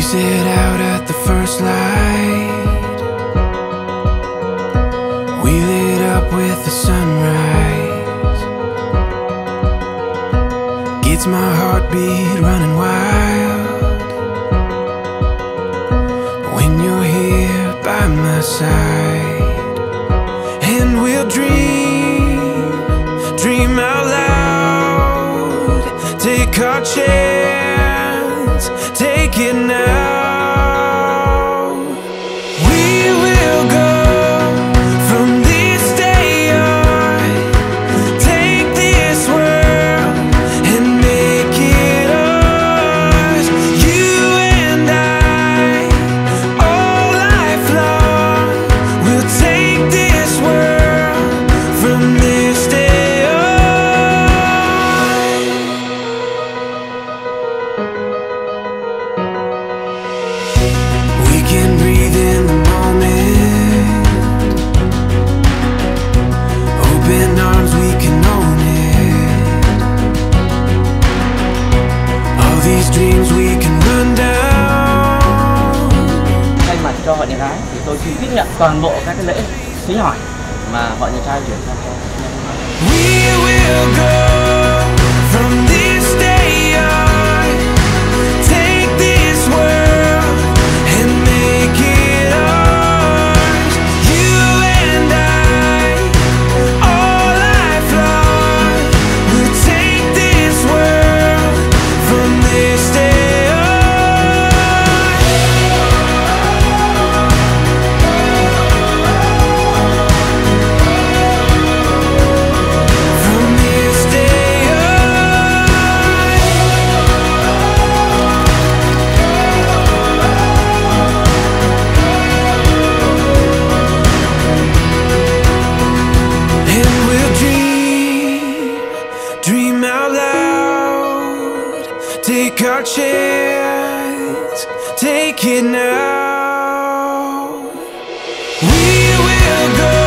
Squeeze it out at the first light. We lit up with the sunrise. Gets my heartbeat running wild when you're here by my side. And we'll dream, dream out loud. Take our chance, take it now. Thay mặt cho vợ nhà gái thì tôi xin tiếp nhận toàn bộ các cái lễ cưới hỏi mà vợ nhà trai chuyển sang cho. Take our chance, take it now. We will go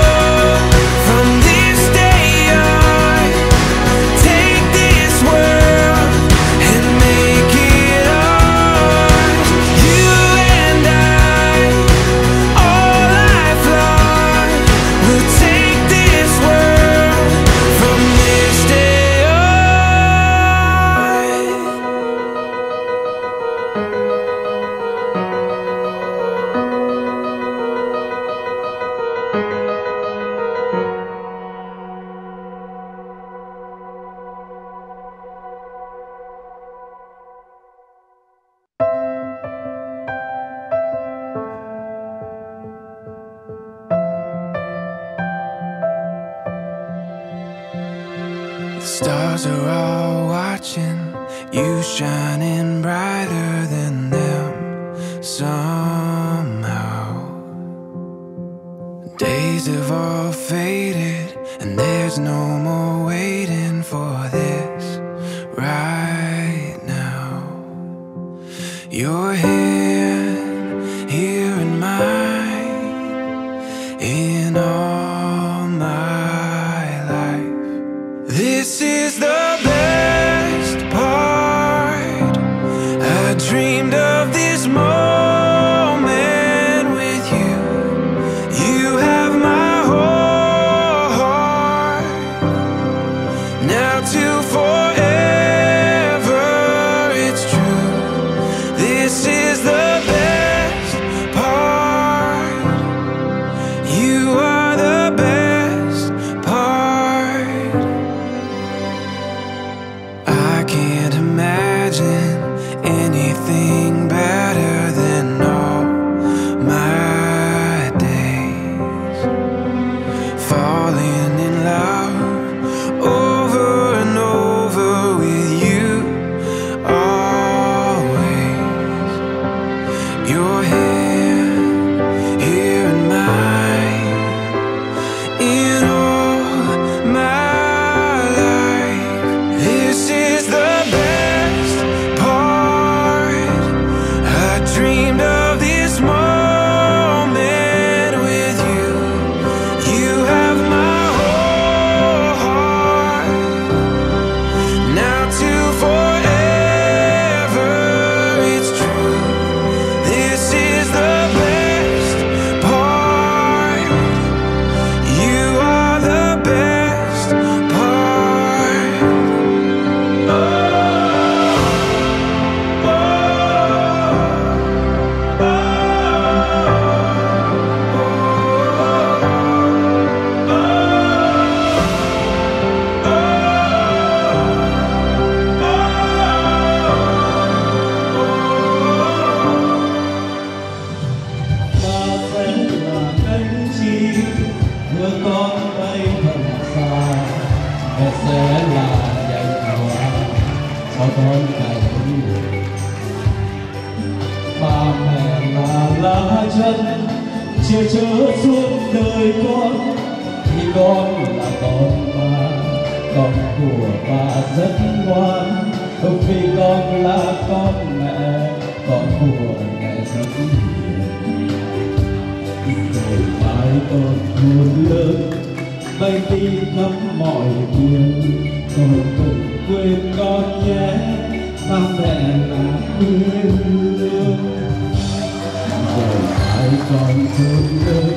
from this day on, take this world and make it ours. You and I, all I've learned, we'll take this world from this day on. The stars are all watching, you shining brighter than them somehow. Days have all faded, and there's no more waiting for this right now. You're here, here in mine, in all my. This is the best part. I dreamed of this moment with you. You have my whole heart. Now to forever, it's true. This is the best part. You are the best. Anything better than all my days, falling in love over and over with you always. You're here, here in mine, in all my life. This is the dreamed of this moment with you. You have my heart. mấy phần xa và sẽ là dành hòa cho con cái người. Bà mẹ là lá chân che chở suốt đời con, thì con là con mà, con của bà rất ngoan. Không vì con là con mẹ, con của mẹ rất hiền. Rồi mai con buồn lớn, bay đi khắp mọi miền. Con đừng quên con nhé, ba mẹ là quê hương. Rồi mai con buồn lớn,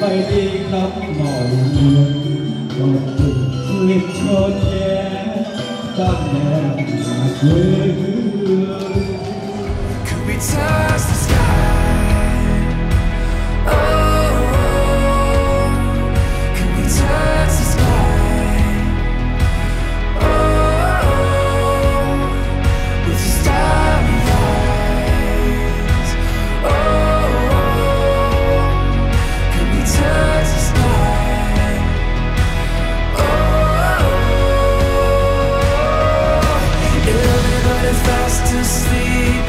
bay đi khắp mọi miền. Con đừng quên con nhé, ba mẹ là quê hương. Touch the sky, oh, oh, can we touch the sky, oh, oh, with the starry eyes, oh, oh, can we touch the sky, oh, oh, everybody's fast asleep.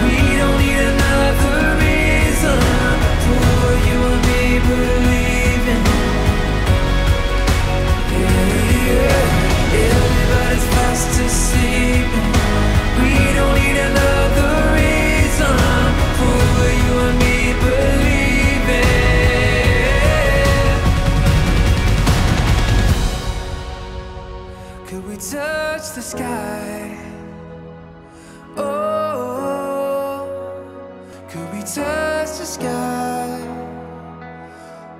We don't need another reason for you and me believing. Yeah. Everybody's fast asleep. We don't need another reason for you and me believing. Could we touch the sky? Touch the sky,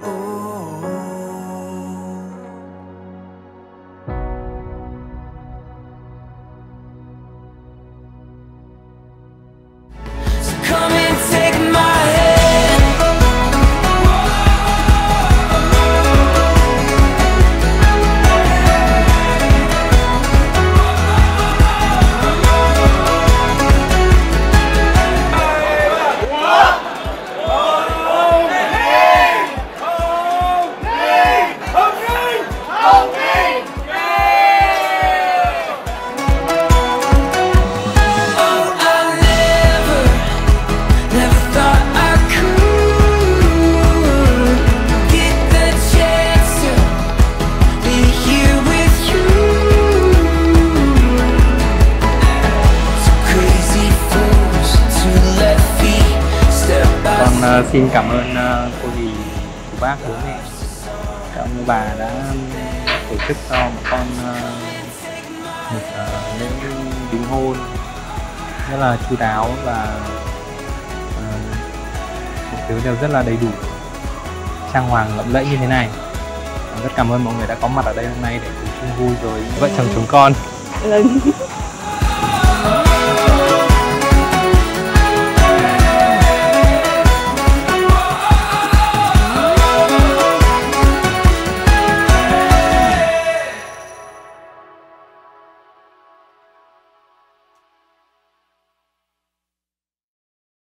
oh, oh, oh. So come and take my hand, xin cảm ơn cô dì, cô bác, bố mẹ, các ông bà đã tổ chức cho một con lễ đính hôn rất là chu đáo và mọi thứ đều rất là đầy đủ, trang hoàng lộng lẫy như thế này. Rất cảm ơn mọi người đã có mặt ở đây hôm nay để cùng chung vui với vợ chồng chúng con.